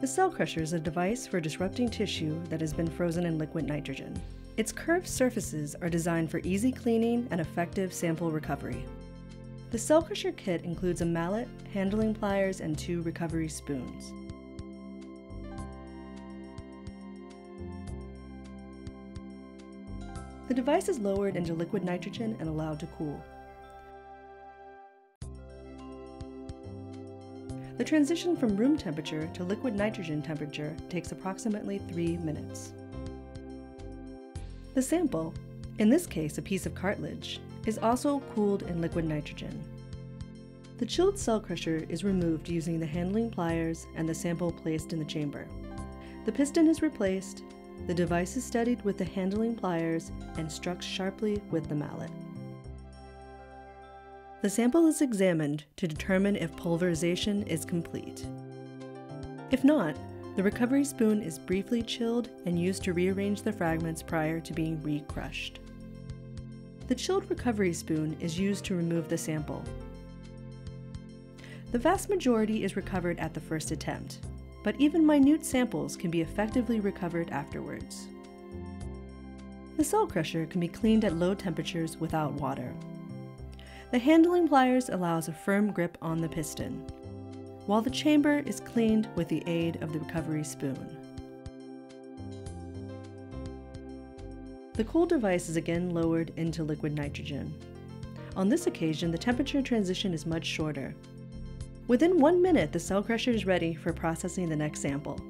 The Cellcrusher is a device for disrupting tissue that has been frozen in liquid nitrogen. Its curved surfaces are designed for easy cleaning and effective sample recovery. The Cellcrusher kit includes a mallet, handling pliers, and 2 recovery spoons. The device is lowered into liquid nitrogen and allowed to cool. The transition from room temperature to liquid nitrogen temperature takes approximately 3 minutes. The sample, in this case a piece of cartilage, is also cooled in liquid nitrogen. The chilled Cellcrusher is removed using the handling pliers and the sample placed in the chamber. The piston is replaced, the device is steadied with the handling pliers and struck sharply with the mallet. The sample is examined to determine if pulverization is complete. If not, the recovery spoon is briefly chilled and used to rearrange the fragments prior to being re-crushed. The chilled recovery spoon is used to remove the sample. The vast majority is recovered at the first attempt, but even minute samples can be effectively recovered afterwards. The Cellcrusher can be cleaned at low temperatures without water. The handling pliers allows a firm grip on the piston, while the chamber is cleaned with the aid of the recovery spoon. The cooled device is again lowered into liquid nitrogen. On this occasion, the temperature transition is much shorter. Within 1 minute, the Cellcrusher is ready for processing the next sample.